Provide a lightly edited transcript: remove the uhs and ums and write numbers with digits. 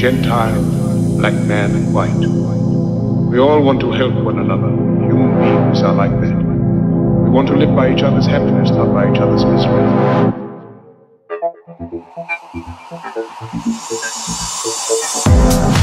Gentile, black man and white. We all want to help one another. Human beings are like that. We want to live by each other's happiness, not by each other's misery.